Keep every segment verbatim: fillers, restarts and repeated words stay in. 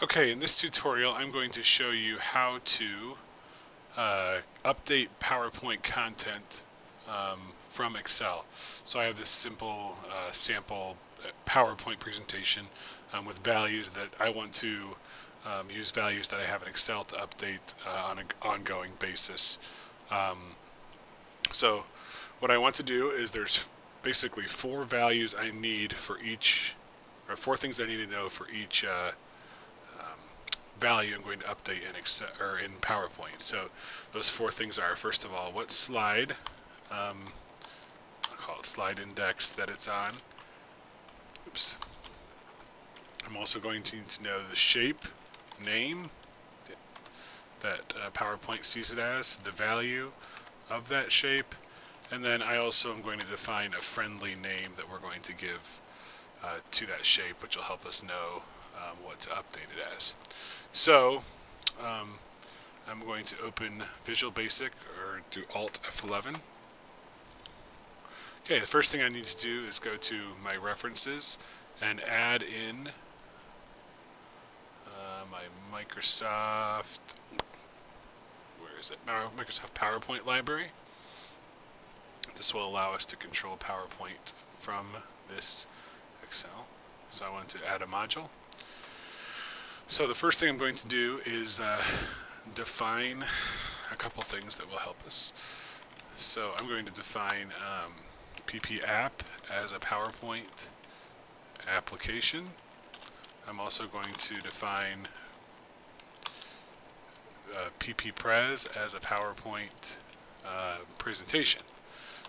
Okay, in this tutorial I'm going to show you how to uh, update PowerPoint content um, from Excel. So I have this simple uh, sample PowerPoint presentation um, with values that I want to um, use values that I have in Excel to update uh, on an ongoing basis. Um, so what I want to do is there's basically four values I need for each, or four things I need to know for each uh, value I'm going to update in Excel or in PowerPoint. So those four things are, first of all, what slide, um, I'll call it slide index, that it's on. Oops. I'm also going to need to know the shape, name that uh, PowerPoint sees it as, the value of that shape, and then I also am going to define a friendly name that we're going to give uh, to that shape, which will help us know Um, what to update it as. So um, I'm going to open Visual Basic or do Alt F eleven. Okay, the first thing I need to do is go to my references and add in uh, my Microsoft, where is it? Microsoft PowerPoint library. This will allow us to control PowerPoint from this Excel. So I want to add a module. So the first thing I'm going to do is uh, define a couple things that will help us. So I'm going to define um, PPApp as a PowerPoint application. I'm also going to define uh, PPPrez as a PowerPoint uh, presentation.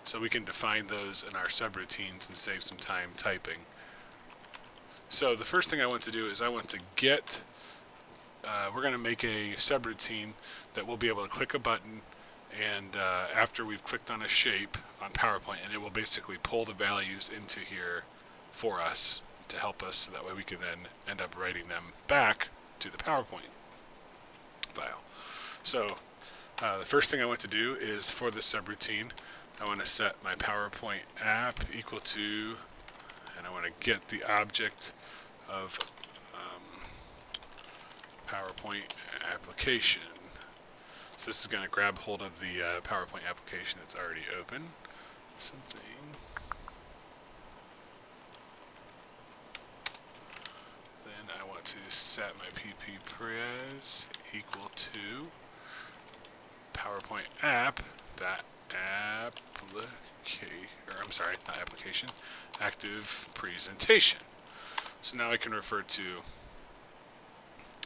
So we can define those in our subroutines and save some time typing. So the first thing I want to do is I want to get Uh, we're going to make a subroutine that we'll be able to click a button, and uh, after we've clicked on a shape on PowerPoint, and it will basically pull the values into here for us to help us, so that way we can then end up writing them back to the PowerPoint file. So uh, the first thing I want to do is, for this subroutine, I want to set my PowerPoint app equal to, and I want to get the object of PowerPoint application. So this is going to grab hold of the uh, PowerPoint application that's already open. Something. Then I want to set my PPPrez equal to PowerPoint app dot application, or I'm sorry, not application, active presentation. So now I can refer to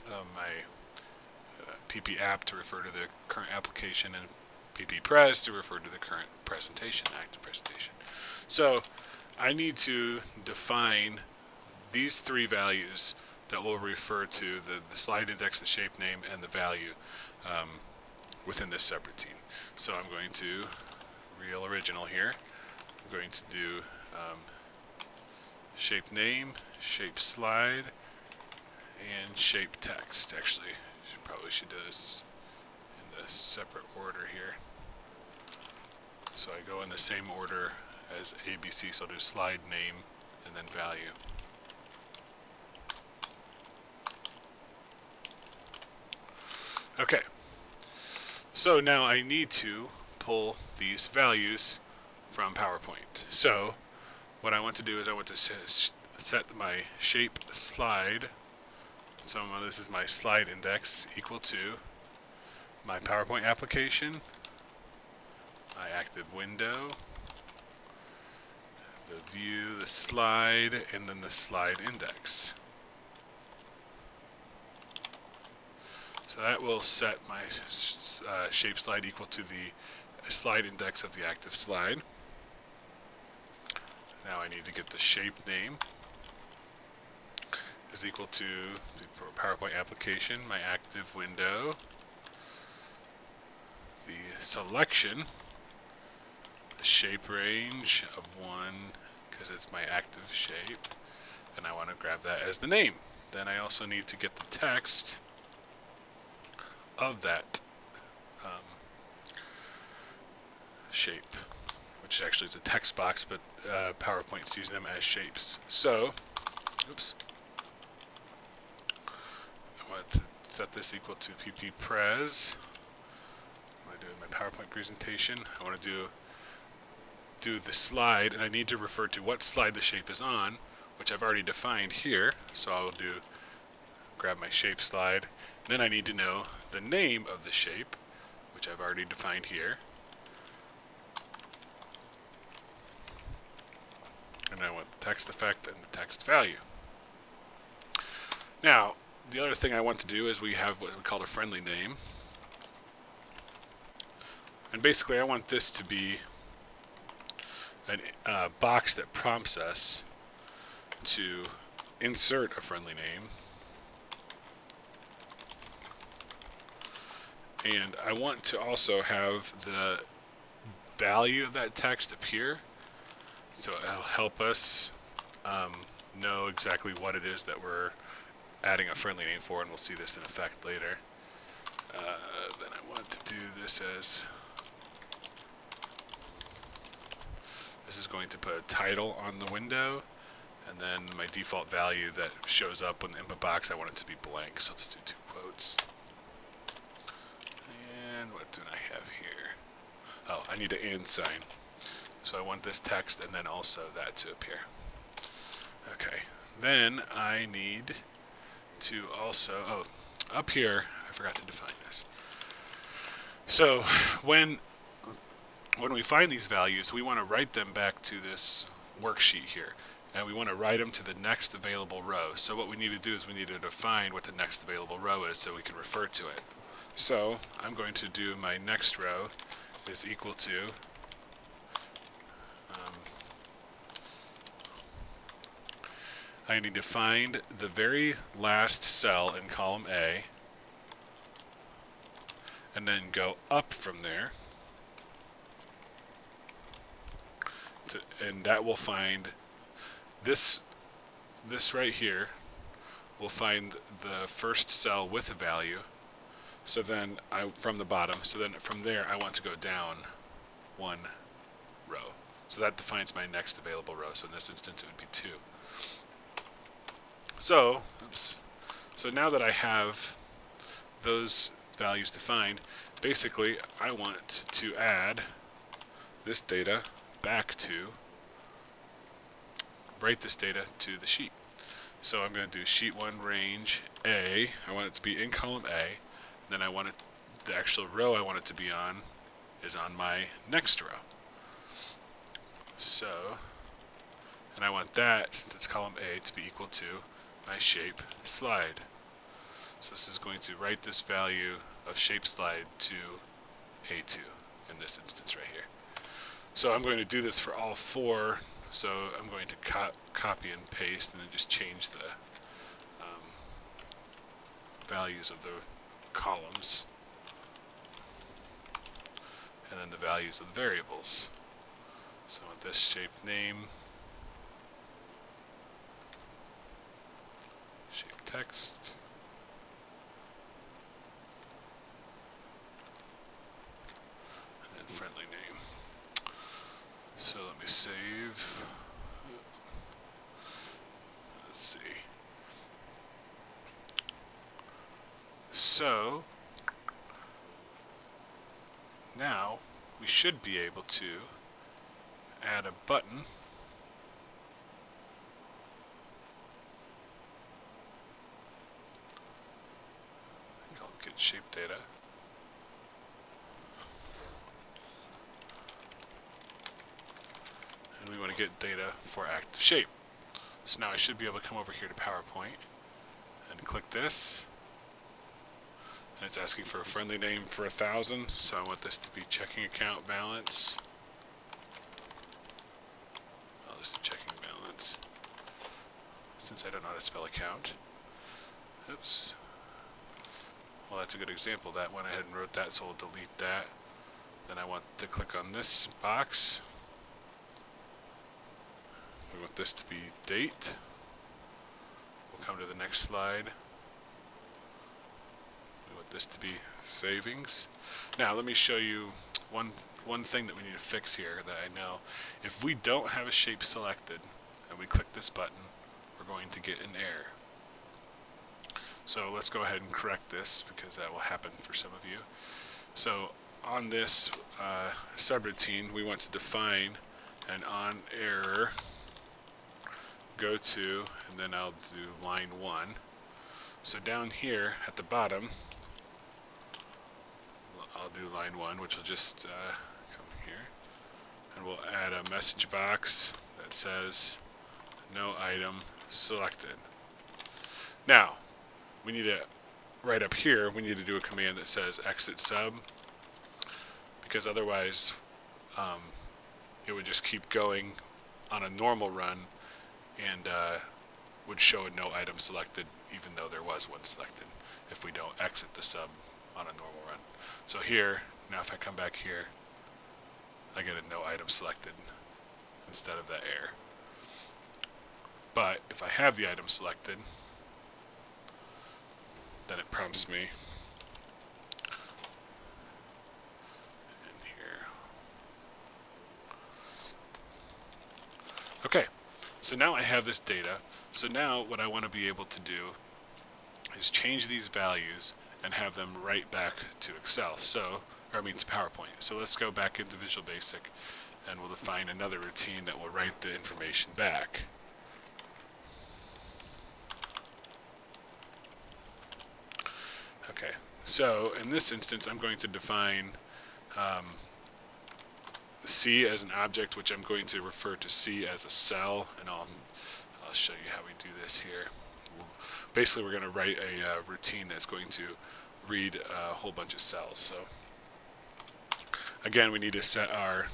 Uh, my uh, PPApp to refer to the current application, and PPPrez to refer to the current presentation, active presentation. So I need to define these three values that will refer to the, the slide index, the shape name, and the value um, within this subroutine. So I'm going to, real original here, I'm going to do um, shape name, shape slide, and shape text. Actually, should probably should do this in a separate order here. So I go in the same order as A B C, so I'll do slide name and then value. Okay, so now I need to pull these values from PowerPoint. So what I want to do is I want to set my shape slide. So this is my slide index equal to my PowerPoint application, my active window, the view, the slide, and then the slide index. So that will set my uh, shape slide equal to the slide index of the active slide. Now I need to get the shape name is equal to the PowerPoint application, my active window, the selection, the shape range of one, because it's my active shape, and I want to grab that as the name. Then I also need to get the text of that um, shape, which actually is a text box, but uh, PowerPoint sees them as shapes. So, oops. set this equal to PPPrez. I'm doing my PowerPoint presentation. I want to do do the slide, and I need to refer to what slide the shape is on, which I've already defined here. So I'll do grab my shape slide. Then I need to know the name of the shape, which I've already defined here. And I want the text effect and the text value. Now, the other thing I want to do is we have what we call a friendly name. And basically I want this to be a uh, box that prompts us to insert a friendly name. And I want to also have the value of that text appear, so it'll help us um, know exactly what it is that we're adding a friendly name for, and we'll see this in effect later. Uh, then I want to do this as, this is going to put a title on the window, and then my default value that shows up in the input box, I want it to be blank, so let's do two quotes. What do I have here? Oh, I need an and sign. So I want this text and then also that to appear. Okay, then I need to also, oh, up here, I forgot to define this. So when, when we find these values, we want to write them back to this worksheet here. And we want to write them to the next available row. So what we need to do is we need to define what the next available row is so we can refer to it. So I'm going to do my next row is equal to um, I need to find the very last cell in column A and then go up from there to, and that will find this this right here will find the first cell with a value. So then, I, from the bottom, so then from there I want to go down one row. So that defines my next available row, so in this instance it would be two. So, oops, so now that I have those values defined, basically I want to add this data back to, write this data to the sheet. So I'm going to do sheet one range A, I want it to be in column A. Then I want it, the actual row I want it to be on is on my next row. So, and I want that, since it's column A, to be equal to my shape slide. So this is going to write this value of shape slide to A two in this instance right here. So I'm going to do this for all four. So I'm going to co copy and paste and then just change the um, values of the columns and then the values of the variables. So I want this shape name, shape text, and then friendly name. So let me save. Let's see. So, now we should be able to add a button called Get Shape Data. And we want to get data for active shape. So now I should be able to come over here to PowerPoint and click this. And it's asking for a friendly name for a thousand, so I want this to be checking account balance. I'll just do checking balance, since I don't know how to spell account. Oops. Well, that's a good example. That went ahead and wrote that, so we'll delete that. Then I want to click on this box. We want this to be date. We'll come to the next slide. This to be savings. Now let me show you one one thing that we need to fix here that I know. If we don't have a shape selected and we click this button, we're going to get an error. So let's go ahead and correct this because that will happen for some of you. So on this uh, subroutine, we want to define an on error go to, and then I'll do line one. So down here at the bottom, I'll do line one, which will just uh, come here, and we'll add a message box that says no item selected. Now, we need to, right up here, we need to do a command that says exit sub, because otherwise um, it would just keep going on a normal run and uh, would show a no item selected even though there was one selected if we don't exit the sub on a normal run. So here, now if I come back here, I get a no item selected instead of that error. But if I have the item selected, then it prompts me. And here. Okay, so now I have this data. So now what I want to be able to do is change these values and have them right back to Excel. So, or I mean to PowerPoint. So let's go back into Visual Basic and we'll define another routine that will write the information back. Okay, so in this instance, I'm going to define um, C as an object, which I'm going to refer to C as a cell, and I'll, I'll show you how we do this here. Basically, we're going to write a uh, routine that's going to read a whole bunch of cells. So again, we need to set our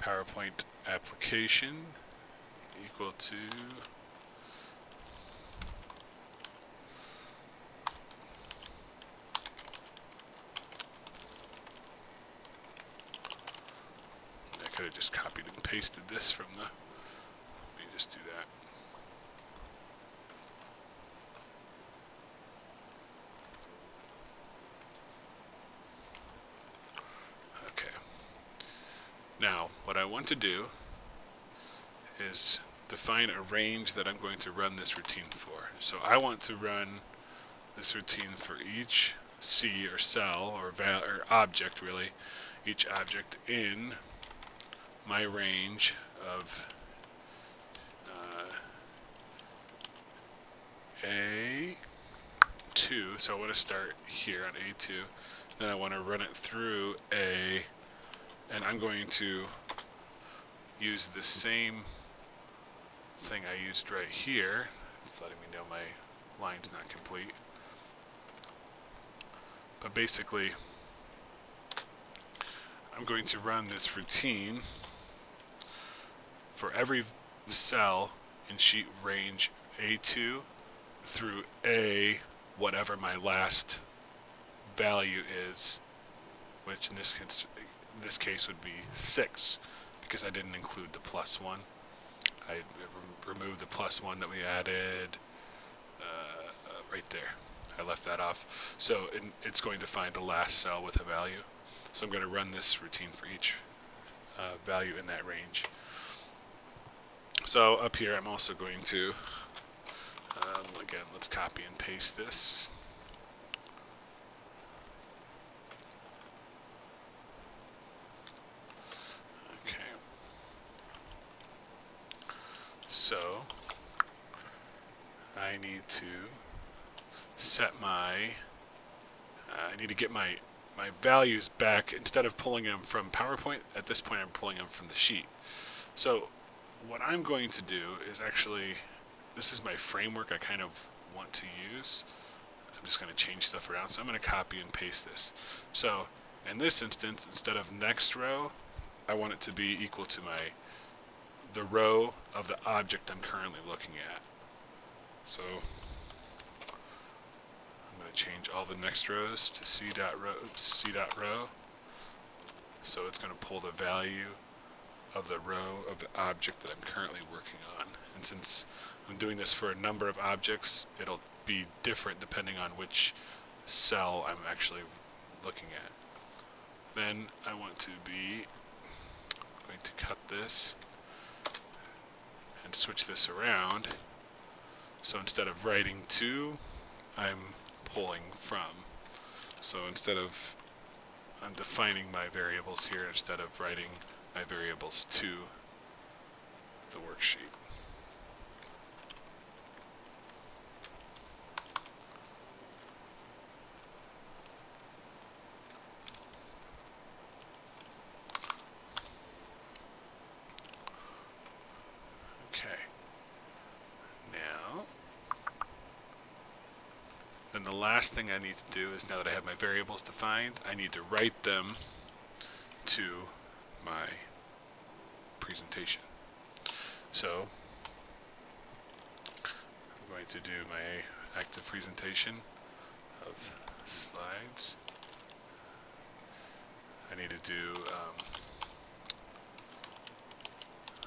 PowerPoint application equal to I just copied and pasted this from the, let me just do that. Okay. Now, what I want to do is define a range that I'm going to run this routine for. So I want to run this routine for each C or cell or, val or object really, each object in my range of uh, A two, so I want to start here on A two, then I want to run it through A, and I'm going to use the same thing I used right here. It's letting me know my line's not complete, but basically I'm going to run this routine for every cell in sheet range A two through A, whatever my last value is, which in this, case, in this case would be six, because I didn't include the plus one. I removed the plus one that we added uh, right there. I left that off. So it's going to find the last cell with a value. So I'm going to run this routine for each uh, value in that range. So up here I'm also going to, um, again, let's copy and paste this. Okay. So I need to set my, uh, I need to get my, my values back. Instead of pulling them from PowerPoint, at this point I'm pulling them from the sheet. So what I'm going to do is actually, this is my framework I kind of want to use. I'm just going to change stuff around, so I'm going to copy and paste this. So in this instance, instead of next row, I want it to be equal to my the row of the object I'm currently looking at. So I'm going to change all the next rows to C dot row, C dot row. So it's going to pull the value of the row of the object that I'm currently working on. And since I'm doing this for a number of objects, it'll be different depending on which cell I'm actually looking at. Then I want to be I'm going to cut this and switch this around. So instead of writing two, I'm pulling from. So instead of, I'm defining my variables here instead of writing my variables to the worksheet. And the last thing I need to do is, now that I have my variables defined, I need to write them to my presentation. So I'm going to do my active presentation of slides. I need to do, um,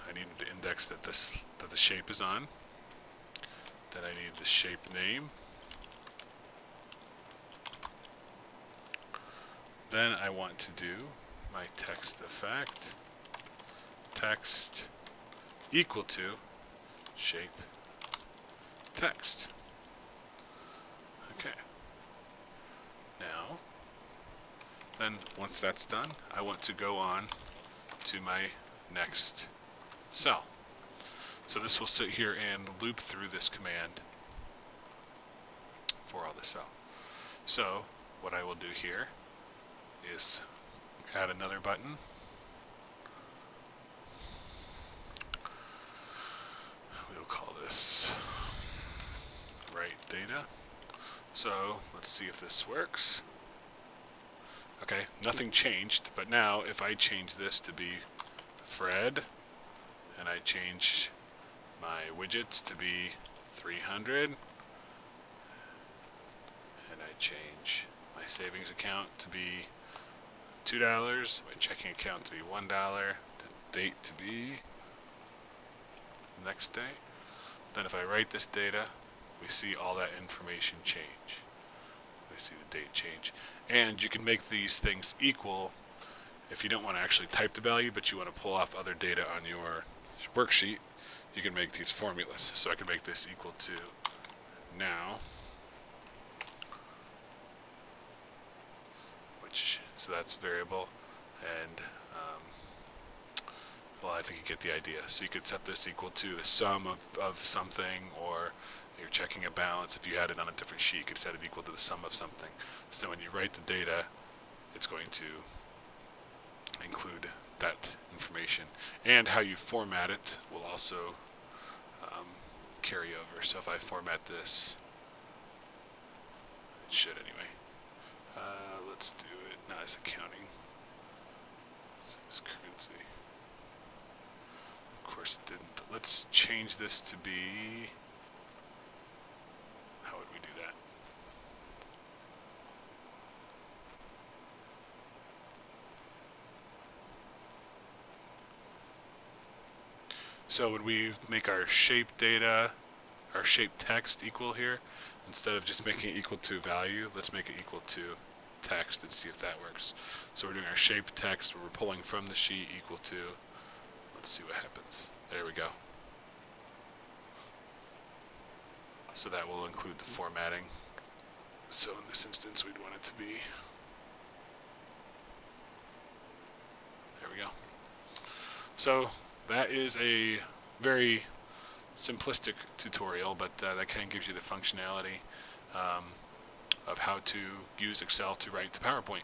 I need the index that, this, that the shape is on. Then I need the shape name. Then I want to do my text effect, text equal to shape text. Okay. Now, then once that's done, I want to go on to my next cell. So this will sit here and loop through this command for all the cell. So what I will do here is add another button. We'll call this write data. So let's see if this works. Okay, nothing changed, but now if I change this to be Fred and I change my widgets to be three hundred and I change my savings account to be two dollars, my checking account to be one dollar, the date to be the next day. Then if I write this data, we see all that information change. We see the date change. And you can make these things equal if you don't want to actually type the value, but you want to pull off other data on your worksheet, you can make these formulas. So I can make this equal to now. So that's variable, and um, well, I think you get the idea. So you could set this equal to the sum of, of something, or you're checking a balance. If you had it on a different sheet, you could set it equal to the sum of something. So when you write the data, it's going to include that information. And how you format it will also um, carry over. So if I format this, it should anyway. Uh, let's do it. No, it's accounting. This is currency. Of course it didn't. Let's change this to be... How would we do that? So when we make our shape data, our shape text equal here, instead of just making it equal to value, let's make it equal to text and see if that works. So we're doing our shape text, we're pulling from the sheet equal to, let's see what happens. There we go. So that will include the formatting. So in this instance, we'd want it to be, there we go. So that is a very simplistic tutorial, but uh, that kind of gives you the functionality um, of how to use Excel to write to PowerPoint.